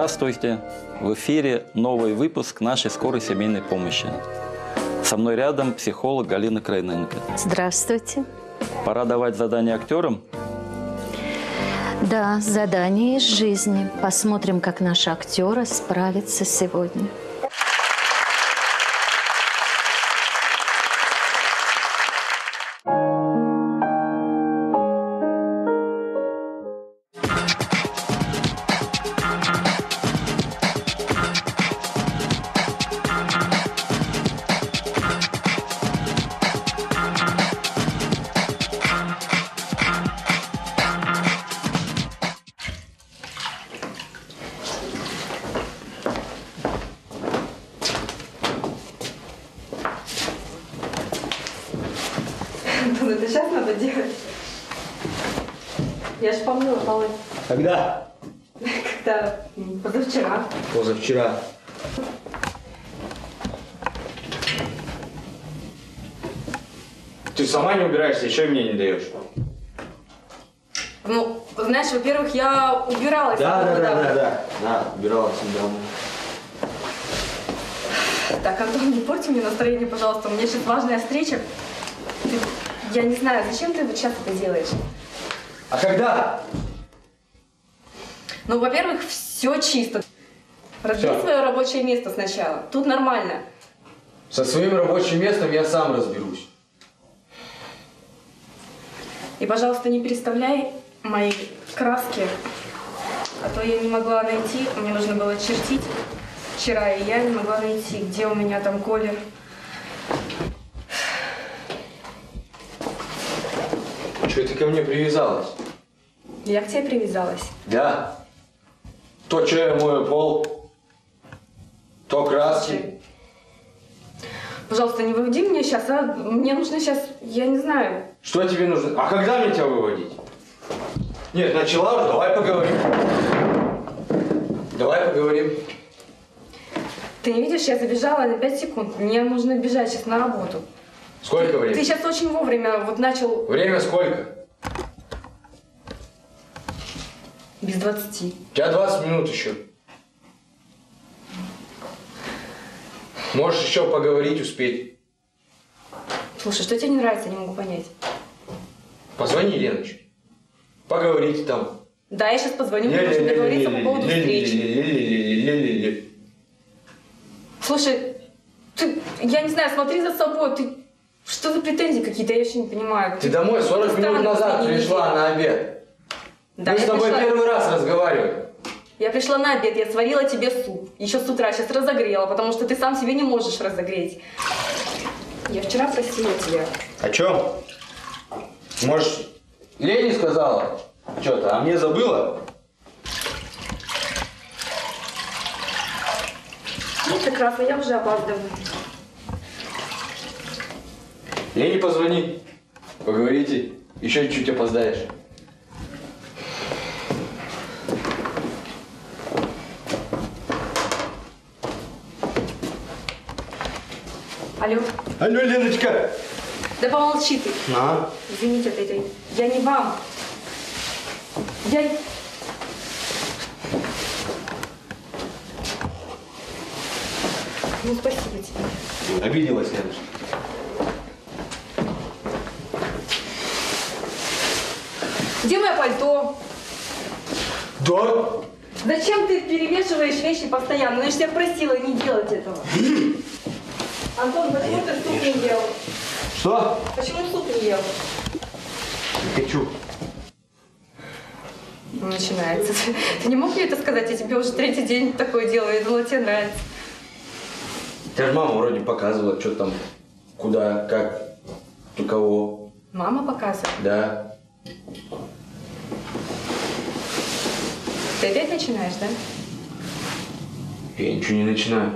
Здравствуйте! В эфире новый выпуск нашей скорой семейной помощи. Со мной рядом психолог Галина Крайненко. Здравствуйте! Пора давать задание актерам? Да, задание из жизни. Посмотрим, как наши актеры справятся сегодня. Это сейчас надо делать? Я же помыла полы. Когда? Когда? Позавчера. Позавчера. Ты сама не убираешься, еще и мне не даешь. Ну, знаешь, во-первых, я убиралась. Да, убиралась недавно. Так, Антон, не порти мне настроение, пожалуйста. У меня сейчас важная встреча. Я не знаю, зачем ты вот сейчас это делаешь? А когда? Ну, во-первых, все чисто. Разбери свое рабочее место сначала. Тут нормально. Со своим рабочим местом я сам разберусь. И, пожалуйста, не переставляй мои краски. А то я не могла найти. Мне нужно было чертить вчера, и я не могла найти, где у меня там колер. Что ты ко мне привязалась? Я к тебе привязалась. Да. То, что я мою пол, то краски. Пожалуйста, не выводи меня сейчас, а? Мне нужно сейчас, я не знаю. Что тебе нужно? А когда мне тебя выводить? Нет, начала уже, давай поговорим. Давай поговорим. Ты не видишь, я забежала на 5 секунд. Мне нужно бежать сейчас на работу. Сколько времени? Ты сейчас очень вовремя вот начал... Время сколько? Без 20. У тебя 20 минут еще. Можешь еще поговорить, успеть. Слушай, что тебе не нравится, я не могу понять. Позвони, Леночке. Поговорите там. Да, я сейчас позвоню, потому что договориться по поводу встречи. Слушай, ты, я не знаю, смотри за собой, ты... Что за претензии какие-то, я еще не понимаю. Ты домой 40 минут назад пришла на обед. Да, мы с тобой первый раз разговариваем. Я пришла на обед, я сварила тебе суп. Еще с утра, сейчас разогрела, потому что ты сам себе не можешь разогреть. Я вчера просила тебя. О чем? Может, Лене сказала что-то, а мне забыла? Ну, прекрасно, я уже опаздываю. Лене позвони, поговорите, еще чуть-чуть опоздаешь. Алло. Алло, Леночка. Да помолчи ты. А? Извините, я не вам. Я... Ну, спасибо тебе. Обиделась, Леночка. Где мое пальто? Да? Зачем ты перемешиваешь вещи постоянно? Я же тебя просила не делать этого. Антон, почему ты суп не ел? Что? Почему суп не ел? Не хочу. Начинается. Ты не мог мне это сказать? Я тебе уже третий день такое делаю. Я думала, тебе нравится. Ты же мама вроде показывала, что там, куда, как, у кого. Мама показывала? Да. Ты опять начинаешь, да? Я ничего не начинаю.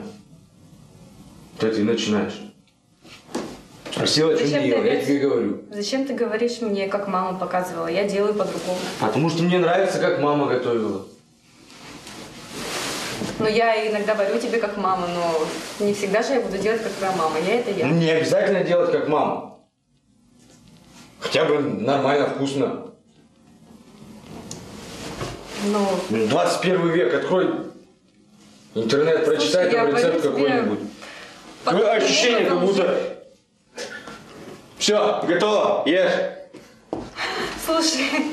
Да ты начинаешь. Спросила, что не делала, я тебе говорю. Зачем ты говоришь мне, как мама показывала? Я делаю по-другому. Потому что мне нравится, как мама готовила. Ну, я иногда варю тебе, как мама, но не всегда же я буду делать, как твоя мама. Я. Ну, не обязательно делать, как мама. Хотя бы нормально, вкусно. Ну, 21 век, открой Интернет прочитай, там рецепт какой-нибудь. Ощущение, как будто... Все, готово, ешь. Слушай,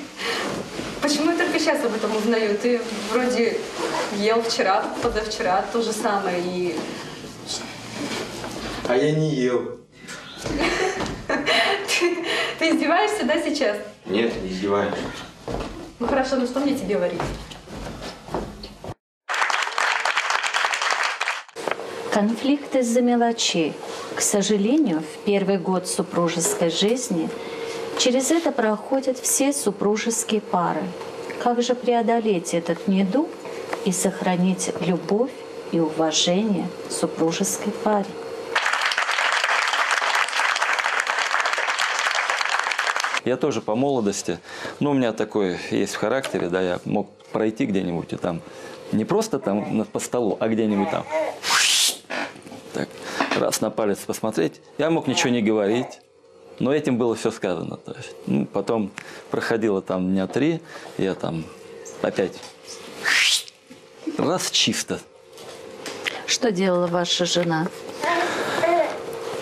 почему я только сейчас об этом узнаю? Ты вроде ел вчера, позавчера то же самое и... А я не ел. Ты издеваешься, да, сейчас? Нет, не издеваюсь. Ну хорошо, ну что мне тебе варить? Конфликт из-за мелочей. К сожалению, в первый год супружеской жизни через это проходят все супружеские пары. Как же преодолеть этот недуг и сохранить любовь и уважение супружеской паре? Я тоже по молодости, но у меня такое есть в характере, да, я мог пройти где-нибудь и там, не просто там по столу, а где-нибудь там, так, раз на палец посмотреть. Я мог ничего не говорить, но этим было все сказано. То есть, ну, потом проходило там дня три, я там опять раз чисто. Что делала ваша жена?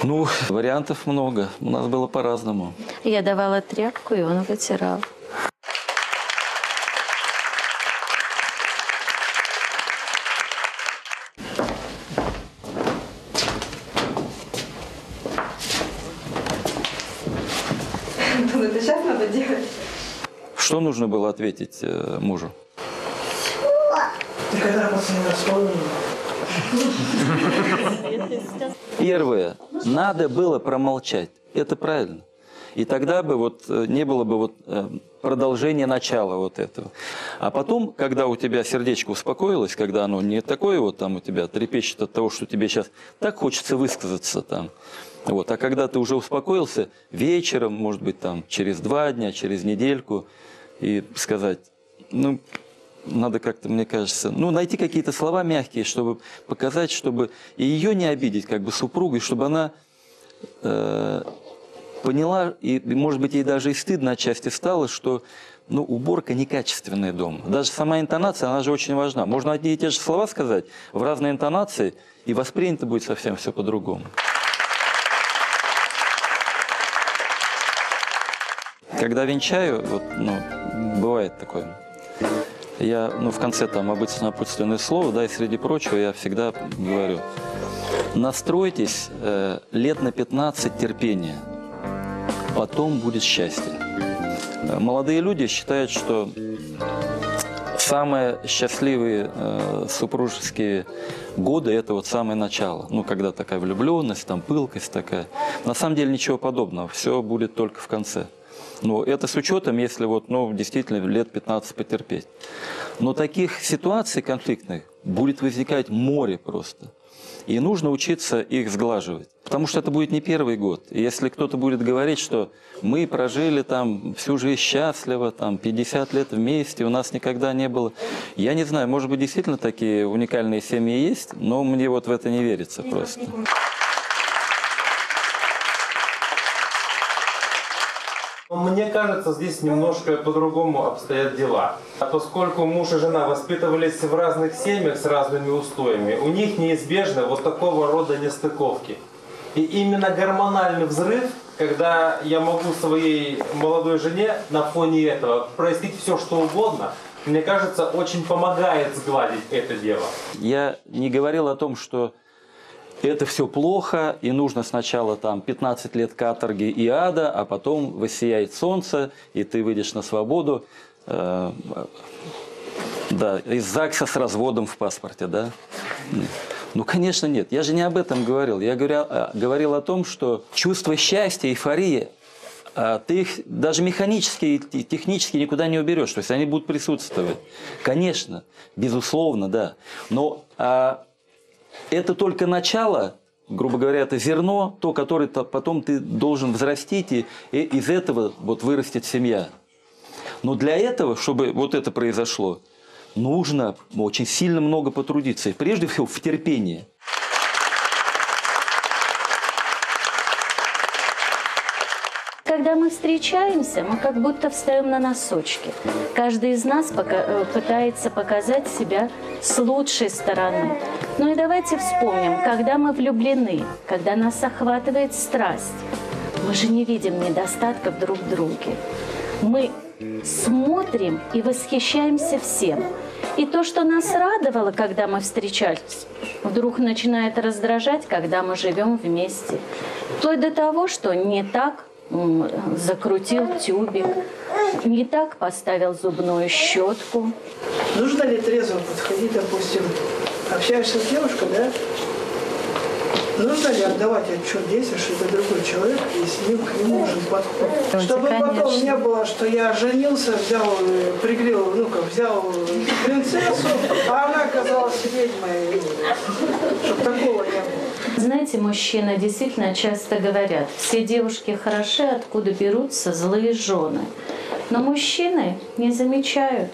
Ну, вариантов много. У нас было по-разному. Я давала тряпку, и он вытирал. Ну, это сейчас надо делать. Что нужно было ответить мужу? Никогда вас не расслабили. Первое. Надо было промолчать. Это правильно. И тогда бы вот не было бы вот продолжения начала вот этого. А потом, когда у тебя сердечко успокоилось, когда оно не такое вот там у тебя трепещет от того, что тебе сейчас так хочется высказаться там. Вот. А когда ты уже успокоился, вечером, может быть, там через 2 дня, через недельку, и сказать, ну, надо как-то, мне кажется, ну, найти какие-то слова мягкие, чтобы показать, чтобы и ее не обидеть, как бы супругу, и чтобы она поняла, и, может быть, ей даже и стыдно отчасти стало, что, ну, уборка некачественная дома. Даже сама интонация, она же очень важна. Можно одни и те же слова сказать в разной интонации, и воспринято будет совсем все по-другому. Когда венчаю, вот, ну, бывает такое. Я, ну, в конце там обычно напутственное слово, да, и среди прочего я всегда говорю: настройтесь лет на 15 терпения, потом будет счастье. Молодые люди считают, что самые счастливые супружеские годы – это вот самое начало. Ну, когда такая влюбленность, там пылкость такая. На самом деле ничего подобного, все будет только в конце. Но это с учетом, если вот, ну, действительно лет 15 потерпеть. Но таких ситуаций конфликтных будет возникать море просто. И нужно учиться их сглаживать. Потому что это будет не первый год. И если кто-то будет говорить, что мы прожили там всю жизнь счастливо, там 50 лет вместе, у нас никогда не было. Я не знаю, может быть, действительно такие уникальные семьи есть, но мне вот в это не верится просто. Мне кажется, здесь немножко по-другому обстоят дела. А поскольку муж и жена воспитывались в разных семьях с разными устоями, у них неизбежно вот такого рода нестыковки. И именно гормональный взрыв, когда я могу своей молодой жене на фоне этого простить все, что угодно, мне кажется, очень помогает сгладить это дело. Я не говорил о том, что это все плохо, и нужно сначала там 15 лет каторги и ада, а потом воссияет солнце, и ты выйдешь на свободу. Да, из ЗАГСа с разводом в паспорте, да? Нет. Ну, конечно, нет. Я же не об этом говорил. Я говорил о том, что чувство счастья, эйфория, ты их даже механически и технически никуда не уберешь. То есть они будут присутствовать. Конечно, безусловно, да. Но... это только начало, грубо говоря, это зерно, то, которое потом ты должен взрастить, и из этого вот вырастет семья. Но для этого, чтобы вот это произошло, нужно очень сильно много потрудиться. И прежде всего в терпении. Когда мы мы встречаемся, мы как будто встаем на носочки. Каждый из нас пытается показать себя с лучшей стороны. Ну и давайте вспомним, когда мы влюблены, когда нас охватывает страсть, мы же не видим недостатков друг в друге. Мы смотрим и восхищаемся всем. И то, что нас радовало, когда мы встречались, вдруг начинает раздражать, когда мы живем вместе. Вплоть до того, что не так закрутил тюбик, не так поставил зубную щетку. Нужно ли трезво подходить, допустим, общаешься с девушкой, да? Нужно ли отдавать отчет действия, что это другой человек, и с ним к нему нужен подход? Давайте, чтобы потом не было, что я женился, взял, пригрел, ну как, взял принцессу, а она оказалась ведьмой. Чтобы такого не было. Знаете, мужчины действительно часто говорят, все девушки хороши, откуда берутся злые жены. Но мужчины не замечают,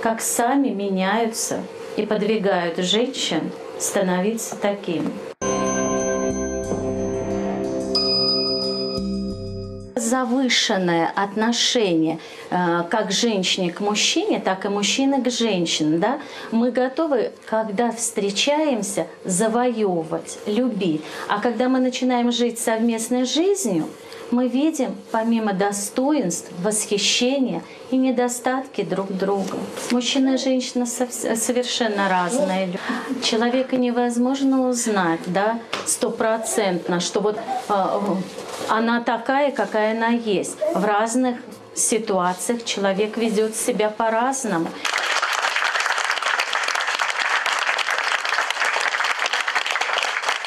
как сами меняются и подвигают женщин становиться такими. Завышенное отношение как женщины к мужчине, так и мужчины к женщине. Да? Мы готовы, когда встречаемся, завоевывать, любить. А когда мы начинаем жить совместной жизнью, мы видим помимо достоинств, восхищения и недостатки друг друга. Мужчина и женщина совершенно разные. Человека невозможно узнать, да, стопроцентно, что вот она такая, какая она есть. В разных ситуациях человек ведет себя по-разному.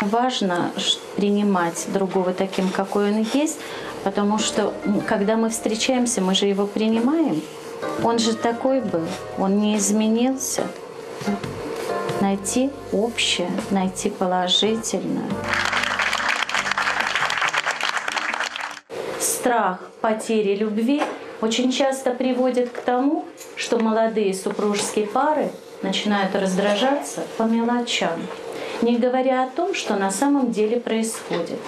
Важно принимать другого таким, какой он есть, потому что, когда мы встречаемся, мы же его принимаем. Он же такой был, он не изменился. Найти общее, найти положительное. Страх потери любви очень часто приводит к тому, что молодые супружеские пары начинают раздражаться по мелочам, не говоря о том, что на самом деле происходит.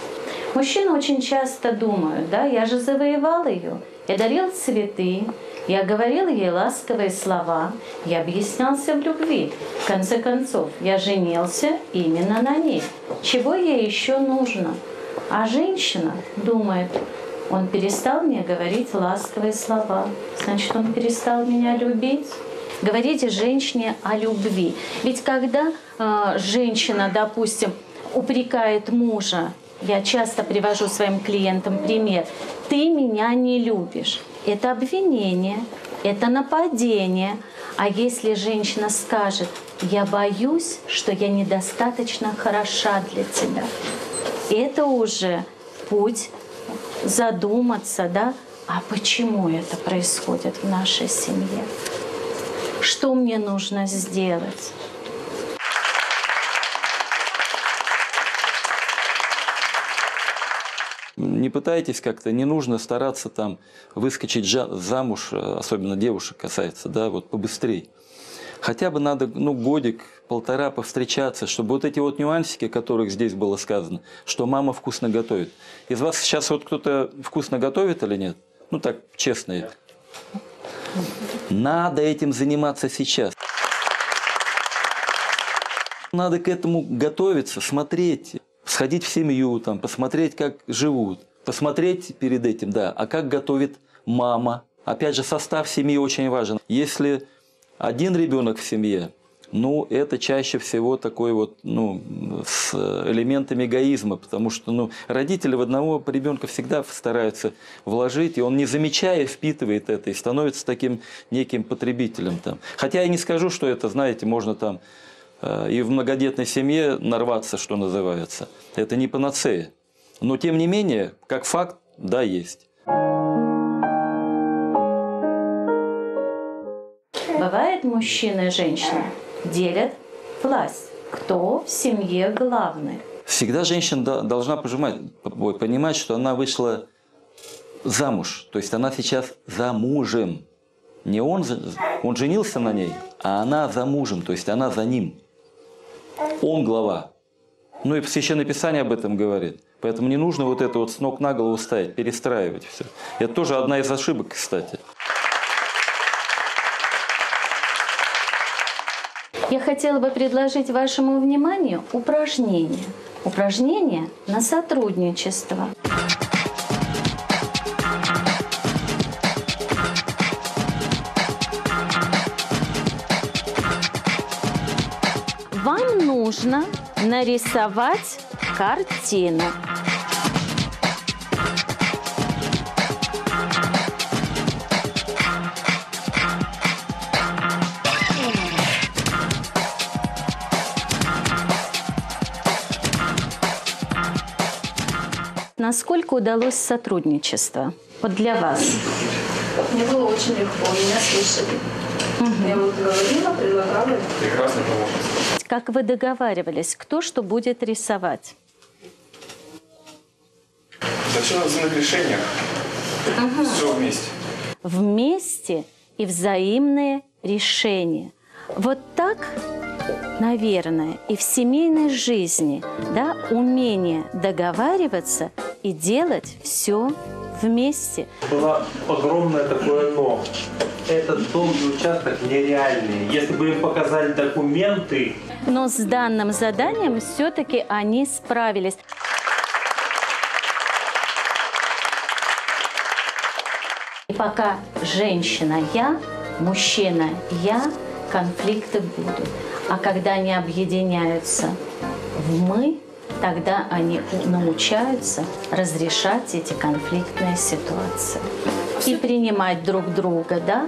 Мужчины очень часто думают, да, я же завоевал ее, я дарил цветы, я говорил ей ласковые слова, я объяснялся в любви. В конце концов, я женился именно на ней. Чего ей еще нужно? А женщина думает, он перестал мне говорить ласковые слова, значит, он перестал меня любить. Говорите женщине о любви. Ведь когда женщина, допустим, упрекает мужа, я часто привожу своим клиентам пример, ты меня не любишь. Это обвинение, это нападение. А если женщина скажет, я боюсь, что я недостаточно хороша для тебя, это уже путь задуматься, да, а почему это происходит в нашей семье? Что мне нужно сделать? Не пытайтесь как-то, не нужно стараться там выскочить замуж, особенно девушек касается, да, вот побыстрее. Хотя бы надо, ну, годик-полтора повстречаться, чтобы вот эти вот нюансики, о которых здесь было сказано, что мама вкусно готовит. Из вас сейчас вот кто-то вкусно готовит или нет? Ну так, честно это. Надо этим заниматься сейчас. Надо к этому готовиться, смотреть, сходить в семью, там, посмотреть, как живут, посмотреть перед этим, да, а как готовит мама. Опять же, состав семьи очень важен. Если один ребенок в семье, ну, это чаще всего такой вот, ну, с элементами эгоизма, потому что, ну, родители в одного ребенка всегда стараются вложить, и он, не замечая, впитывает это и становится таким неким потребителем там. Хотя я не скажу, что это, знаете, можно там и в многодетной семье нарваться, что называется. Это не панацея. Но, тем не менее, как факт, да, есть. Бывает, мужчина и женщина делят власть. Кто в семье главный? Всегда женщина должна понимать, что она вышла замуж. То есть она сейчас замужем. Не он женился на ней, а она замужем. То есть она за ним. Он глава. Ну и Священное Писание об этом говорит. Поэтому не нужно вот это вот с ног на голову ставить, перестраивать все. Это тоже одна из ошибок, кстати. Я хотела бы предложить вашему вниманию упражнение. Упражнение на сотрудничество. Вам нужно нарисовать картину. Насколько удалось сотрудничество? Вот для вас. Мне было очень легко, меня слышали. Я вот говорила, предлагала. Прекрасно помогла. Как вы договаривались, кто что будет рисовать? Зачем в взаимных решениях? Все вместе. Вместе и взаимные решения. Вот так, наверное, и в семейной жизни, да, умение договариваться и делать все вместе. Было огромное такое «но». Этот долгий участок нереальный. Если бы им показали документы... Но с данным заданием все-таки они справились. И пока женщина «я», мужчина «я», конфликты будут. А когда они объединяются в «мы», тогда они научаются разрешать эти конфликтные ситуации и принимать друг друга, да,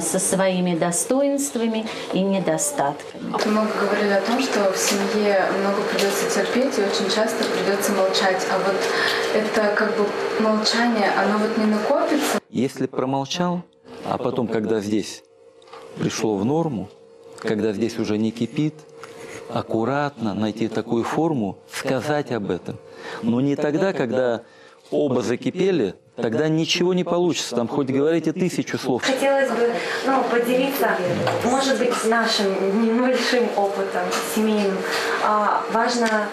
со своими достоинствами и недостатками. Много говорили о том, что в семье много придется терпеть и очень часто придется молчать. А вот это как бы молчание, оно вот не накопится. Если промолчал, а потом, когда здесь пришло в норму, когда здесь уже не кипит, аккуратно найти такую форму, сказать об этом. Но не тогда, когда оба закипели, тогда ничего не получится, там хоть говорите 1000 слов. Хотелось бы, ну, поделиться, может быть, нашим небольшим опытом семейным. Важно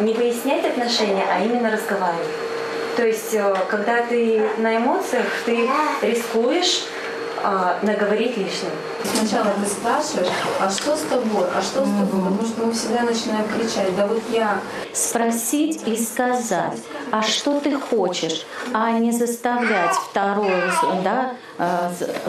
не выяснять отношения, а именно разговаривать. То есть, когда ты на эмоциях, ты рискуешь наговорить лишнего. Сначала ты спрашиваешь, а что с тобой, а что с тобой, потому что мы всегда начинаем кричать, да вот я. Спросить и сказать, а что ты хочешь, а не заставлять вторую, да,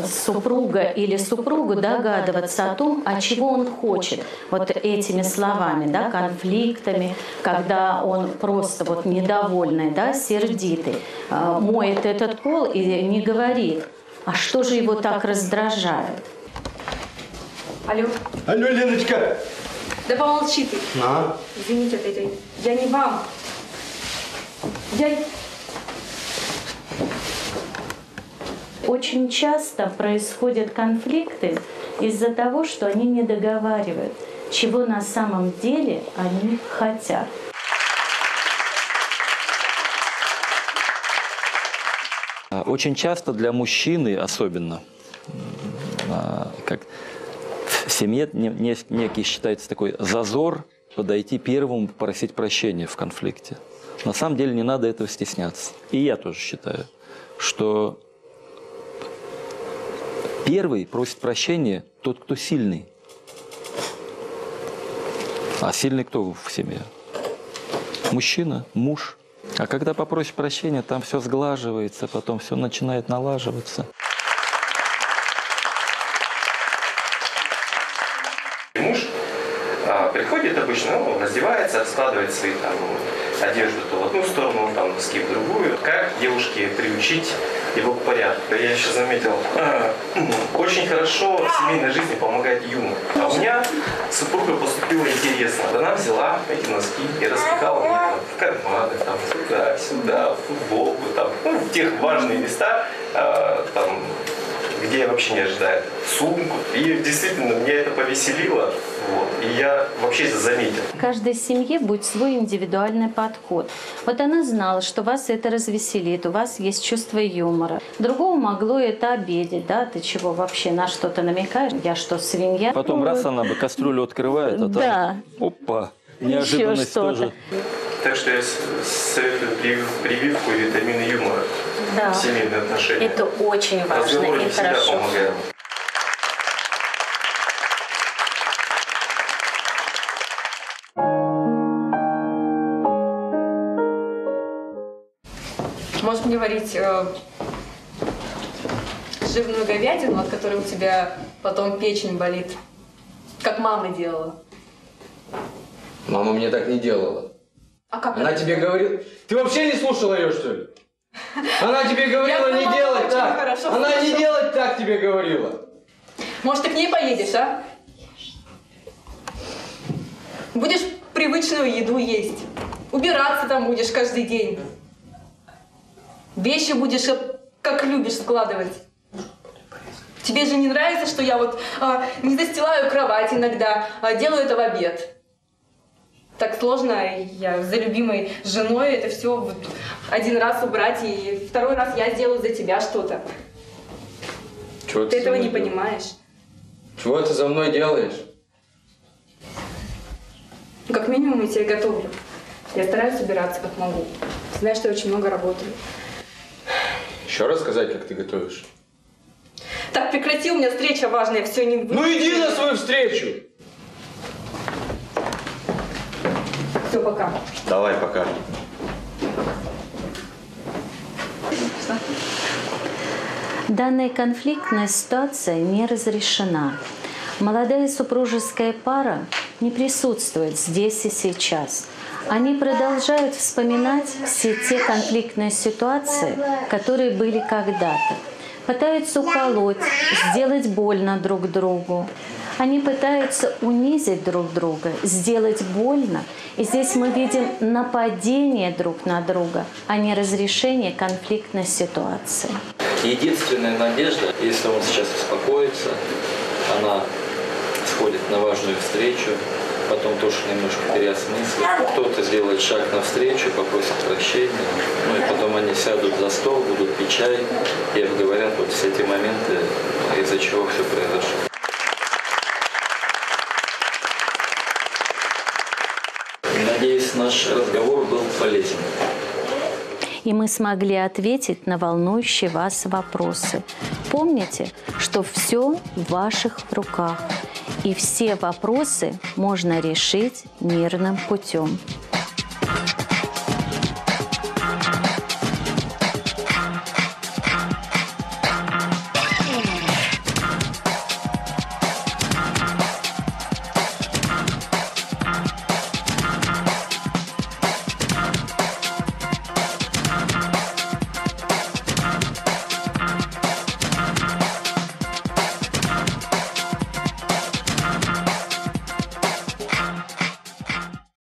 супруга или супругу догадываться о том, а чего он хочет. Вот этими словами, да, конфликтами, когда он просто вот недовольный, да, сердитый, моет этот пол и не говорит. А что же его так раздражает? Алло. Алло, Леночка. Да помолчи ты. А? Извините, это я не вам. Я... Очень часто происходят конфликты из-за того, что они не договаривают, чего на самом деле они хотят. Очень часто для мужчины особенно, как в семье некий считается такой зазор подойти первому, попросить прощения в конфликте. На самом деле не надо этого стесняться. И я тоже считаю, что первый просит прощения тот, кто сильный. А сильный кто в семье? Мужчина, муж. А когда попросишь прощения, там все сглаживается, потом все начинает налаживаться. Муж приходит обычно, ну, раздевается, раскладывает свои там, одежду то в одну сторону, там, носки в другую. Как девушке приучить его к порядку? Я еще заметил, очень хорошо в семейной жизни помогает юмор. А у меня супруга поступила интересно. Она взяла эти носки и распихала мне там, в карманы, там, сюда, в футболку, там, ну, в тех важные места, там, где я вообще не ожидаю, сумку. И действительно, меня это повеселило, вот, и я вообще это заметил. В каждой семье будет свой индивидуальный подход. Вот она знала, что вас это развеселит, у вас есть чувство юмора. Другого могло это обидеть, да, ты чего вообще, на что-то намекаешь, я что, свинья? Потом раз она бы кастрюлю открывает, а там, опа, неожиданность тоже. Так что я советую прививку и витамины юмора. Да. В семейные отношения. Это очень важно и хорошо. Помогает. Можешь мне варить жирную говядину, от которой у тебя потом печень болит, как мама делала. Мама мне так не делала. А как она тебе говорила? Ты вообще не слушала ее, что ли? Она тебе говорила не делать так. Она не делать так тебе говорила. Может, ты к ней поедешь, а? Будешь привычную еду есть. Убираться там будешь каждый день. Вещи будешь, как любишь, складывать. Тебе же не нравится, что я вот не застилаю кровать иногда, делаю это в обед. Так сложно, я за любимой женой это все вот один раз убрать, и второй раз я сделаю за тебя что-то. Ты этого не понимаешь. Чего ты за мной делаешь? Ну, как минимум я тебе готовлю. Я стараюсь убираться как могу. Знаешь, что я очень много работаю. Еще раз сказать, как ты готовишь? Так, прекрати, у меня встреча важная, все не... Ну иди на свою встречу! Все, пока. Давай, пока. Данная конфликтная ситуация не разрешена. Молодая супружеская пара не присутствует здесь и сейчас. Они продолжают вспоминать все те конфликтные ситуации, которые были когда-то. Пытаются уколоть, сделать больно друг другу. Они пытаются унизить друг друга, сделать больно. И здесь мы видим нападение друг на друга, а не разрешение конфликтной ситуации. Единственная надежда, если он сейчас успокоится, она сходит на важную встречу, потом тоже немножко переосмыслит. Кто-то сделает шаг навстречу, попросит прощения, ну и потом они сядут за стол, будут пить чай и обговорят вот все эти моменты, из-за чего все произошло. Надеюсь, наш разговор был полезен. И мы смогли ответить на волнующие вас вопросы. Помните, что все в ваших руках, и все вопросы можно решить мирным путем.